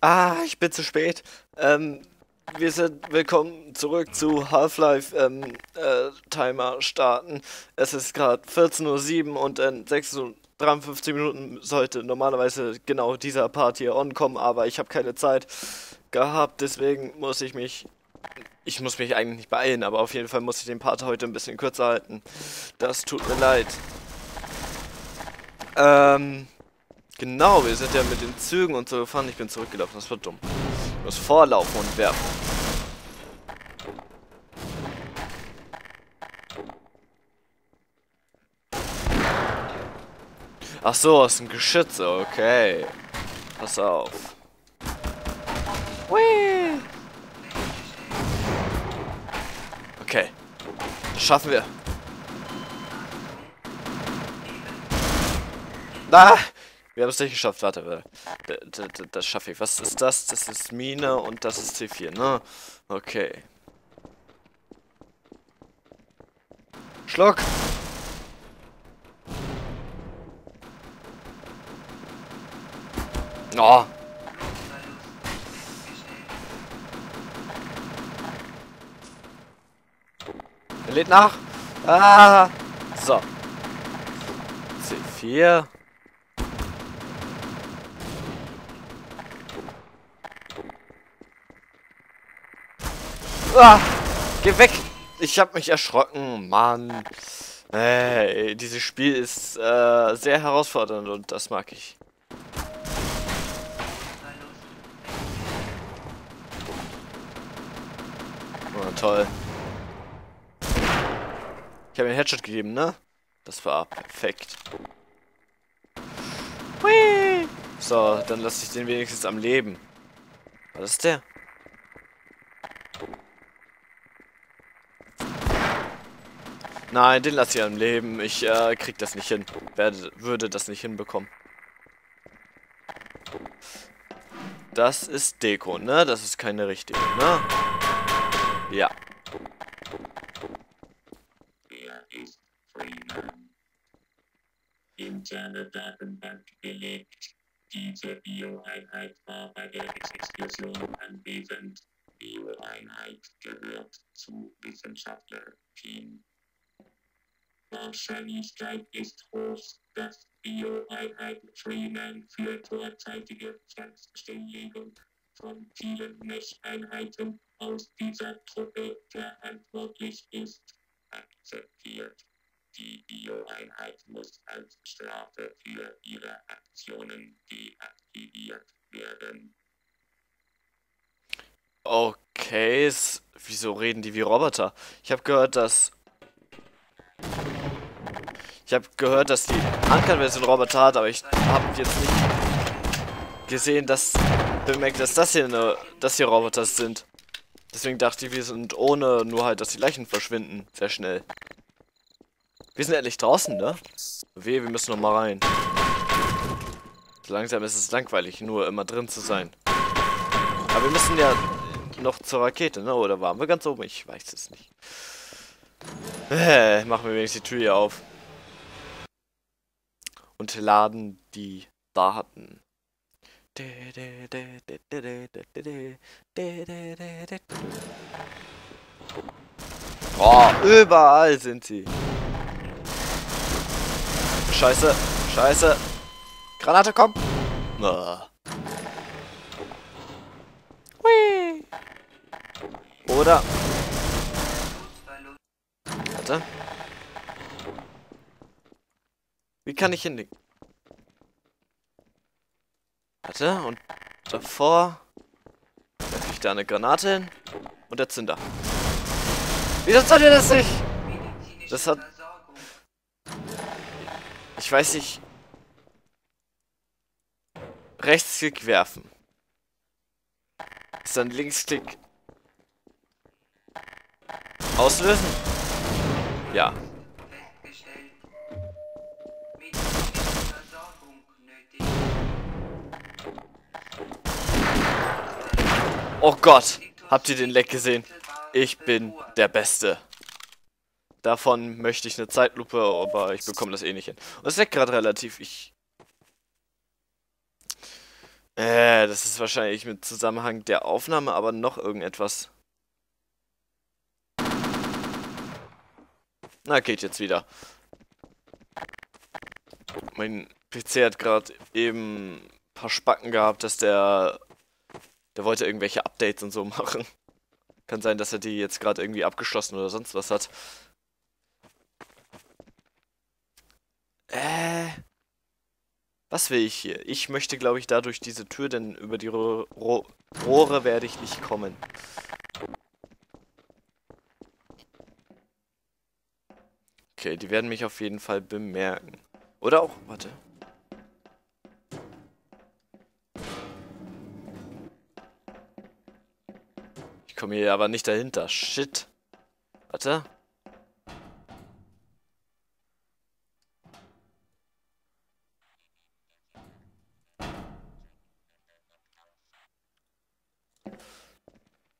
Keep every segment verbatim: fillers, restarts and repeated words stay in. Ah, ich bin zu spät. Ähm, wir sind willkommen zurück zu Half-Life ähm, äh, Timer starten. Es ist gerade vierzehn Uhr sieben und in sechs Uhr dreiundfünfzig Minuten sollte normalerweise genau dieser Part hier onkommen, aber ich habe keine Zeit gehabt, deswegen muss ich mich... Ich muss mich eigentlich nicht beeilen, aber auf jeden Fall muss ich den Part heute ein bisschen kürzer halten. Das tut mir leid. Ähm... Genau, wir sind ja mit den Zügen und so gefahren. Ich bin zurückgelaufen, das war dumm. Ich muss vorlaufen und werfen. Ach so, aus dem Geschütze, okay. Pass auf. Whee! Okay, das schaffen wir. Ah! Wir haben es nicht geschafft, warte, das, das, das schaffe ich. Was ist das? Das ist Mine und das ist C vier, ne? Okay. Schluck! Oh. Er lädt nach! Ah! So. C vier. Ah, geh weg! Ich hab mich erschrocken, Mann. Ey, dieses Spiel ist äh, sehr herausfordernd und das mag ich. Oh, toll. Ich habe einen Headshot gegeben, ne? Das war perfekt. Hui. So, dann lasse ich den wenigstens am Leben. Was ist der? Nein, den lasse ich am Leben. Ich äh, krieg das nicht hin. Werde, würde das nicht hinbekommen. Das ist Deko, ne? Das ist keine richtige, ne? Ja. Er ist Freeman. Im Jana-Datenbank belegt. Diese Bio-Einheit war bei der Explosion anwesend. Bio-Einheit gehört zu Wissenschaftler-Team. Wahrscheinlichkeit ist hoch, dass Bio-Einheit Freeman für vorzeitige Feststellung von vielen Mech-Einheiten aus dieser Truppe verantwortlich ist. Akzeptiert. Die Bio-Einheit muss als Strafe für ihre Aktionen deaktiviert werden. Okay, wieso reden die wie Roboter? Ich habe gehört, dass... Ich habe gehört, dass die Ankern-Version Roboter hat, aber ich habe jetzt nicht gesehen, dass bemerkt, dass das hier eine, dass hier Roboter sind. Deswegen dachte ich, wir sind ohne, nur halt, dass die Leichen verschwinden sehr schnell. Wir sind endlich draußen, ne? Weh, wir müssen noch mal rein. So langsam ist es langweilig, nur immer drin zu sein. Aber wir müssen ja noch zur Rakete, ne? Oder waren wir ganz oben? Ich weiß es nicht. Äh, machen wir wenigstens die Tür hier auf. Und laden die Daten. Oh, überall sind sie. Scheiße, scheiße. Granate, komm. Hui. Oder. Warte. Wie kann ich hinlegen? Warte, und davor werfe ich da eine Granate hin und der Zünder. Wieso soll ihr das nicht? Das hat... Ich weiß nicht... Rechtsklick werfen. Ist dann Linksklick... Auslösen? Ja. Oh Gott, habt ihr den Leck gesehen? Ich bin der Beste. Davon möchte ich eine Zeitlupe, aber ich bekomme das eh nicht hin. Und es leckt gerade relativ. Ich Äh, das ist wahrscheinlich mit Zusammenhang der Aufnahme, aber noch irgendetwas. Na, geht jetzt wieder. Mein P C hat gerade eben ein paar Spacken gehabt, dass der... Der wollte irgendwelche Updates und so machen. Kann sein, dass er die jetzt gerade irgendwie abgeschlossen oder sonst was hat. Äh... Was will ich hier? Ich möchte, glaube ich, da durch diese Tür, denn über die Ro- Ro- Rohre werde ich nicht kommen. Okay, die werden mich auf jeden Fall bemerken. Oder auch, warte. Ich komme hier aber nicht dahinter. Shit. Warte.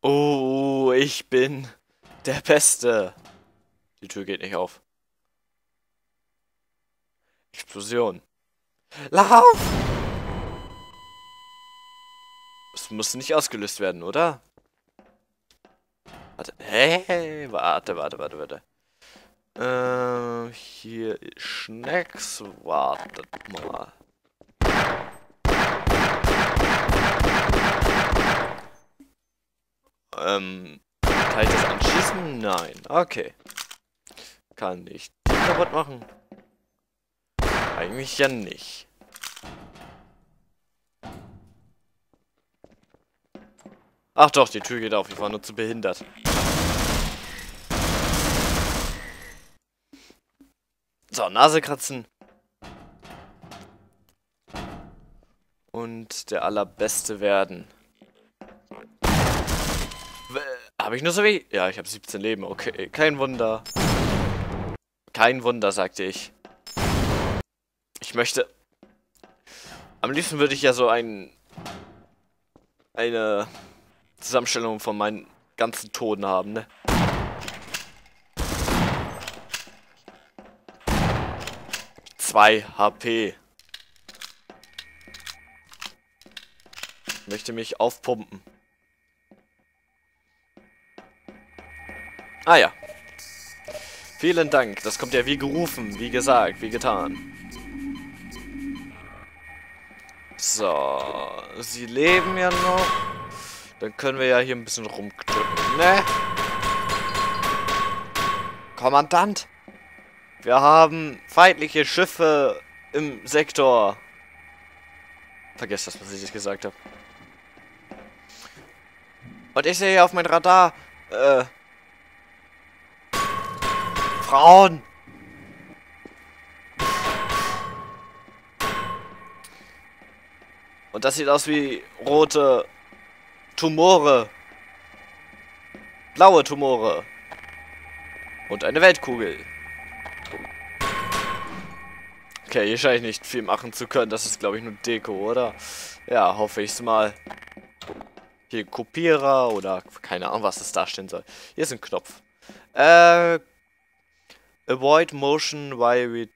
Oh, ich bin der Beste. Die Tür geht nicht auf. Explosion. Lauf! Es muss nicht ausgelöst werden, oder? Warte, hey, warte, warte, warte, warte. Ähm, hier ist Schnecks, wartet mal. Ähm, kann ich das anschießen? Nein, okay. Kann ich den kaputt machen? Eigentlich ja nicht. Ach doch, die Tür geht auf. Ich war nur zu behindert. So, Nase kratzen. Und der allerbeste werden. Habe ich nur so wie... Ja, ich habe siebzehn Leben. Okay, kein Wunder. Kein Wunder, sagte ich. Ich möchte... Am liebsten würde ich ja so ein... Eine... Zusammenstellung von meinen ganzen Toten haben, ne? zwei H P. Ich möchte mich aufpumpen. Ah ja. Vielen Dank. Das kommt ja wie gerufen, wie gesagt, wie getan. So, sie leben ja noch. Dann können wir ja hier ein bisschen rumknüppeln, ne? Kommandant! Wir haben feindliche Schiffe im Sektor. Vergesst das, was ich jetzt gesagt habe. Und ich sehe hier auf mein Radar, äh... Frauen! Und das sieht aus wie rote... Tumore. Blaue Tumore. Und eine Weltkugel. Okay, hier scheine ich nicht viel machen zu können. Das ist, glaube ich, nur Deko, oder? Ja, hoffe ich's mal. Hier Kopierer oder keine Ahnung, was das darstellen soll. Hier ist ein Knopf. Äh, avoid motion while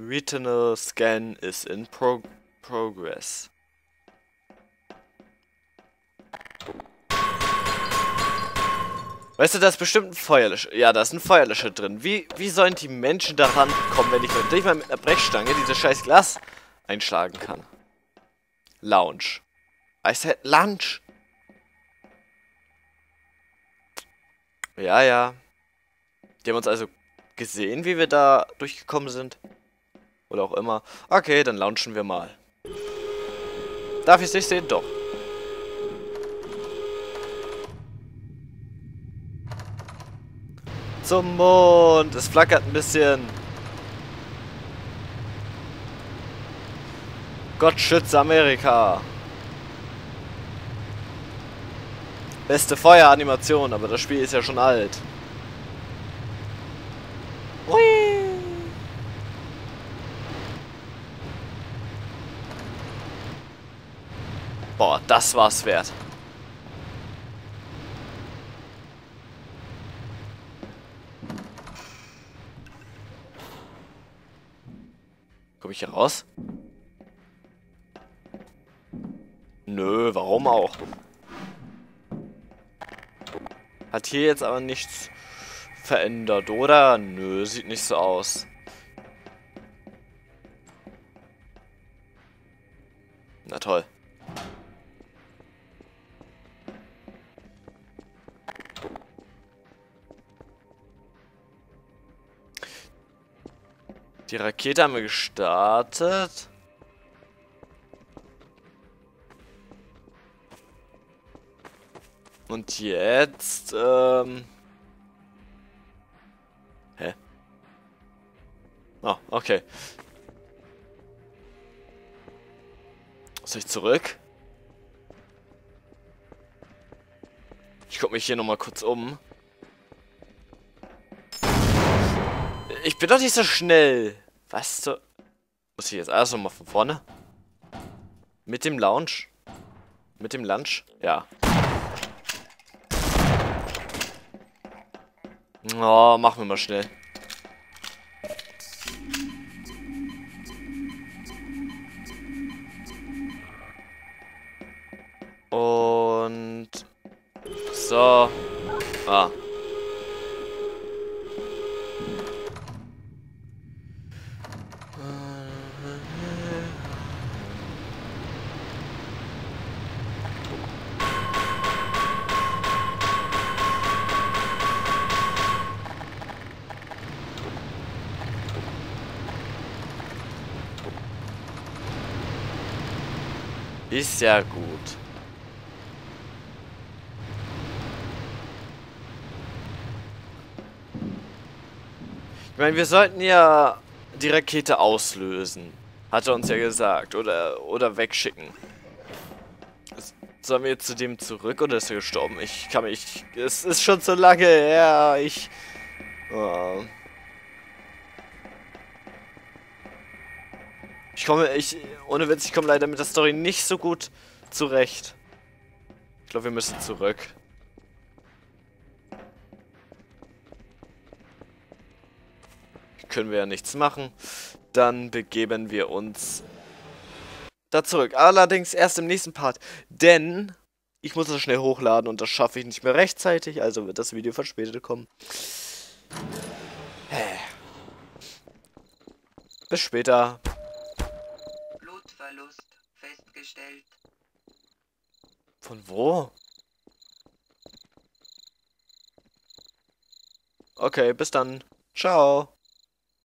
retinal scan is in pro progress. Weißt du, da ist bestimmt ein Feuerlöscher. Ja, da ist ein Feuerlöscher drin. Wie, wie sollen die Menschen daran kommen, wenn ich nicht mal mit einer Brechstange dieses scheiß Glas einschlagen kann? Lounge. I said Lunch. Ja, ja. Die haben uns also gesehen, wie wir da durchgekommen sind. Oder auch immer. Okay, dann launchen wir mal. Darf ich es nicht sehen? Doch. Zum Mond. Es flackert ein bisschen. Gott schütze Amerika. Beste Feueranimation, aber das Spiel ist ja schon alt. Ui. Boah, das war's wert. Komme ich hier raus? Nö, warum auch? Hat hier jetzt aber nichts verändert, oder? Nö, sieht nicht so aus. Na toll. Die Rakete haben wir gestartet. Und jetzt, ähm... Hä? Ah, oh, okay. Soll ich zurück? Ich guck mich hier nochmal kurz um. Ich bin doch nicht so schnell. Was zur... Muss ich jetzt alles nochmal von vorne? Mit dem Lounge? Mit dem Lunch? Ja. Oh, machen wir mal schnell. Und... So. Ah. Ist ja gut. Ich meine, wir sollten ja die Rakete auslösen. Hat er uns ja gesagt. Oder, oder wegschicken. Sollen wir jetzt zu dem zurück oder ist er gestorben? Ich kann mich... Es ist schon so lange her. Ich... Oh. Ich komme, ich, ohne Witz, ich komme leider mit der Story nicht so gut zurecht. Ich glaube, wir müssen zurück. Können wir ja nichts machen. Dann begeben wir uns da zurück. Allerdings erst im nächsten Part. Denn ich muss das schnell hochladen und das schaffe ich nicht mehr rechtzeitig. Also wird das Video verspätet kommen. Bis später. Blutverlust festgestellt. Von wo? Okay, bis dann. Ciao.